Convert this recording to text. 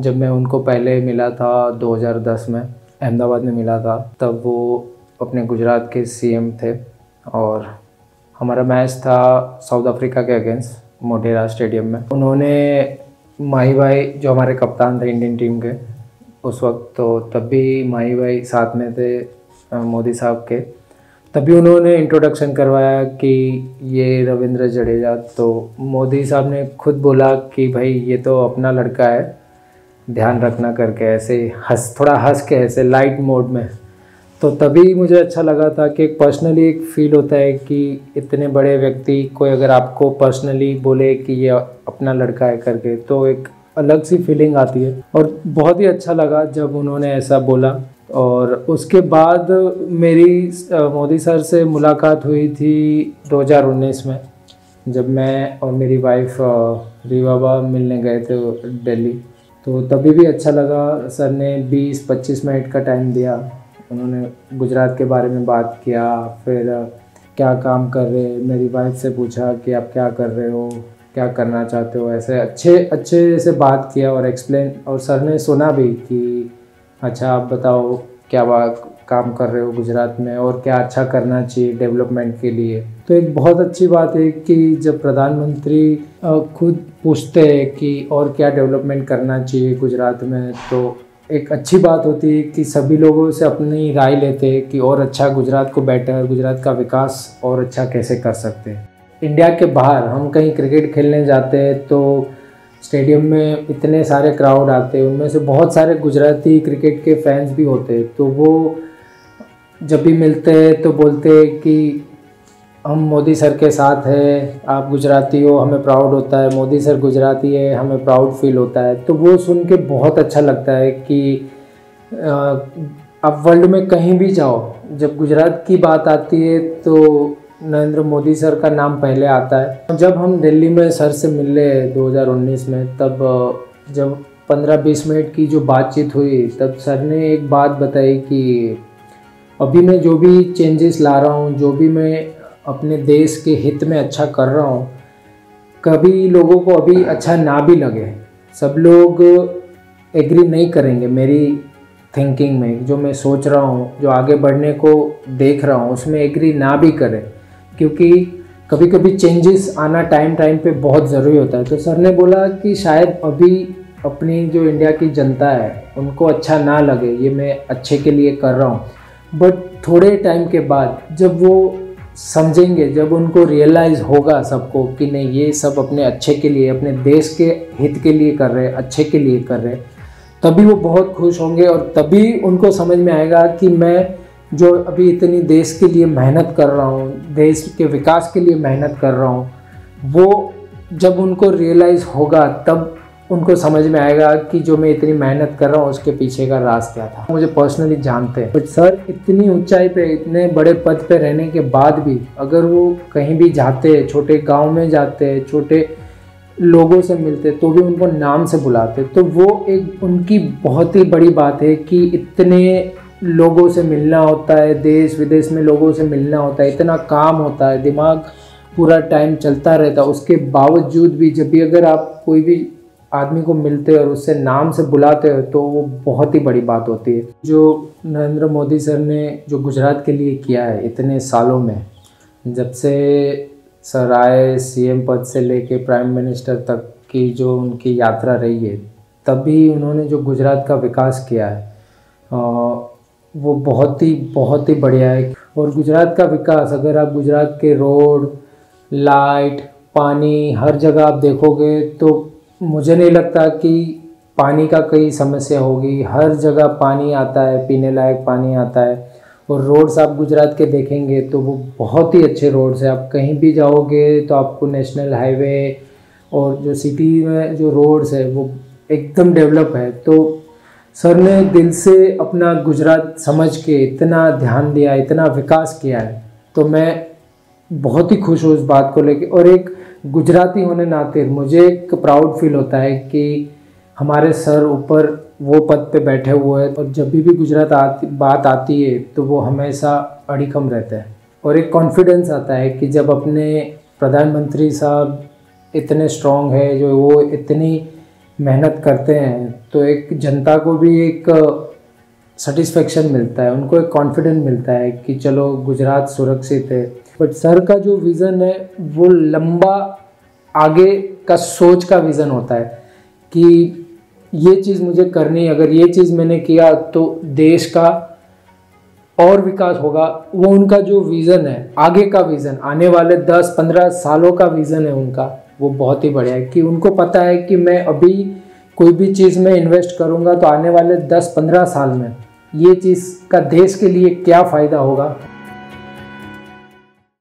जब मैं उनको पहले मिला था 2010 में अहमदाबाद में मिला था, तब वो अपने गुजरात के सीएम थे और हमारा मैच था साउथ अफ्रीका के अगेंस्ट मोढेरा स्टेडियम में। उन्होंने माही भाई जो हमारे कप्तान थे इंडियन टीम के उस वक्त, तो तब भी माही भाई साथ में थे मोदी साहब के, तभी उन्होंने इंट्रोडक्शन करवाया कि ये रविंद्र जडेजा। तो मोदी साहब ने खुद बोला कि भाई ये तो अपना लड़का है, ध्यान रखना करके, ऐसे थोड़ा हंस के ऐसे लाइट मोड में। तो तभी मुझे अच्छा लगा था कि पर्सनली एक फील होता है कि इतने बड़े व्यक्ति कोई अगर आपको पर्सनली बोले कि ये अपना लड़का है करके, तो एक अलग सी फीलिंग आती है। और बहुत ही अच्छा लगा जब उन्होंने ऐसा बोला। और उसके बाद मेरी मोदी सर से मुलाकात हुई थी 2019 में, जब मैं और मेरी वाइफ रीवाबा मिलने गए थे दिल्ली। तो तभी भी अच्छा लगा, सर ने 20-25 मिनट का टाइम दिया। उन्होंने गुजरात के बारे में बात किया, फिर क्या काम कर रहे, मेरी वाइफ से पूछा कि आप क्या कर रहे हो, क्या करना चाहते हो, ऐसे अच्छे से बात किया और एक्सप्लेन। और सर ने सुना भी कि अच्छा आप बताओ क्या काम कर रहे हो गुजरात में और क्या अच्छा करना चाहिए डेवलपमेंट के लिए। तो एक बहुत अच्छी बात है कि जब प्रधानमंत्री खुद पूछते हैं कि और क्या डेवलपमेंट करना चाहिए गुजरात में, तो एक अच्छी बात होती है कि सभी लोगों से अपनी राय लेते हैं कि और अच्छा गुजरात को बेटर, गुजरात का विकास और अच्छा कैसे कर सकते हैं। इंडिया के बाहर हम कहीं क्रिकेट खेलने जाते हैं तो स्टेडियम में इतने सारे क्राउड आते हैं, उनमें से बहुत सारे गुजराती क्रिकेट के फैंस भी होते हैं। तो वो जब भी मिलते हैं तो बोलते हैं कि हम मोदी सर के साथ हैं, आप गुजराती हो, हमें प्राउड होता है, मोदी सर गुजराती है, हमें प्राउड फील होता है। तो वो सुन के बहुत अच्छा लगता है कि आप वर्ल्ड में कहीं भी जाओ, जब गुजरात की बात आती है तो नरेंद्र मोदी सर का नाम पहले आता है। जब हम दिल्ली में सर से मिले 2019 में, तब जब 15-20 मिनट की जो बातचीत हुई, तब सर ने एक बात बताई कि अभी मैं जो भी चेंजेस ला रहा हूँ, जो भी मैं अपने देश के हित में अच्छा कर रहा हूँ, कभी लोगों को अभी अच्छा ना भी लगे, सब लोग एग्री नहीं करेंगे मेरी थिंकिंग में, जो मैं सोच रहा हूँ, जो आगे बढ़ने को देख रहा हूँ, उसमें एग्री ना भी करें, क्योंकि कभी कभी चेंजेस आना टाइम पे बहुत ज़रूरी होता है। तो सर ने बोला कि शायद अभी अपनी जो इंडिया की जनता है उनको अच्छा ना लगे, ये मैं अच्छे के लिए कर रहा हूँ, बट थोड़े टाइम के बाद जब वो समझेंगे, जब उनको रियलाइज़ होगा सबको कि नहीं ये सब अपने अच्छे के लिए, अपने देश के हित के लिए कर रहे, अच्छे के लिए कर रहे, तभी वो बहुत खुश होंगे। और तभी उनको समझ में आएगा कि मैं जो अभी इतनी देश के लिए मेहनत कर रहा हूँ, देश के विकास के लिए मेहनत कर रहा हूँ, वो जब उनको रियलाइज़ होगा तब उनको समझ में आएगा कि जो मैं इतनी मेहनत कर रहा हूँ उसके पीछे का राज क्या था। मुझे पर्सनली जानते हैं, बट सर इतनी ऊंचाई पे, इतने बड़े पद पे रहने के बाद भी अगर वो कहीं भी जाते हैं, छोटे गाँव में जाते हैं, छोटे लोगों से मिलते, तो भी उनको नाम से बुलाते, तो वो एक उनकी बहुत ही बड़ी बात है कि इतने लोगों से मिलना होता है, देश विदेश में लोगों से मिलना होता है, इतना काम होता है, दिमाग पूरा टाइम चलता रहता है, उसके बावजूद भी जब भी अगर आप कोई भी आदमी को मिलते हो और उससे नाम से बुलाते हो तो वो बहुत ही बड़ी बात होती है। जो नरेंद्र मोदी सर ने जो गुजरात के लिए किया है इतने सालों में, जब से सर आए सीएम पद से लेके प्राइम मिनिस्टर तक की जो उनकी यात्रा रही है, तभी उन्होंने जो गुजरात का विकास किया है वो बहुत ही बढ़िया है। और गुजरात का विकास, अगर आप गुजरात के रोड, लाइट, पानी, हर जगह आप देखोगे तो मुझे नहीं लगता कि पानी का कोई समस्या होगी। हर जगह पानी आता है, पीने लायक पानी आता है। और रोड्स आप गुजरात के देखेंगे तो वो बहुत ही अच्छे रोड्स हैं। आप कहीं भी जाओगे तो आपको नेशनल हाईवे और जो सिटी में जो रोड्स है वो एकदम डेवलप है। तो सर ने दिल से अपना गुजरात समझ के इतना ध्यान दिया, इतना विकास किया है, तो मैं बहुत ही खुश हूँ उस बात को लेके। और एक गुजराती होने नाते मुझे एक प्राउड फील होता है कि हमारे सर ऊपर वो पद पे बैठे हुए हैं और जब भी गुजरात बात आती है तो वो हमेशा अड़िकम रहते हैं। और एक कॉन्फिडेंस आता है कि जब अपने प्रधानमंत्री साहब इतने स्ट्रॉन्ग है, जो वो इतनी मेहनत करते हैं तो एक जनता को भी एक सेटिस्फेक्शन मिलता है, उनको एक कॉन्फिडेंस मिलता है कि चलो गुजरात सुरक्षित है। बट सर का जो विज़न है वो लंबा आगे का सोच का विज़न होता है कि ये चीज़ मुझे करनी, अगर ये चीज़ मैंने किया तो देश का और विकास होगा। वो उनका जो विज़न है, आगे का विज़न, आने वाले 10-15 सालों का विज़न है उनका, वो बहुत ही बढ़िया है। कि उनको पता है कि मैं अभी कोई भी चीज़ में इन्वेस्ट करूँगा तो आने वाले 10-15 साल में ये चीज़ का देश के लिए क्या फ़ायदा होगा।